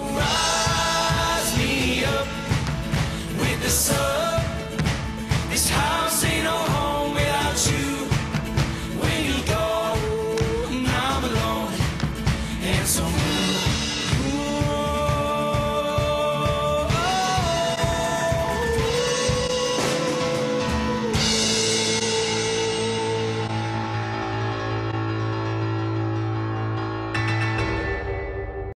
So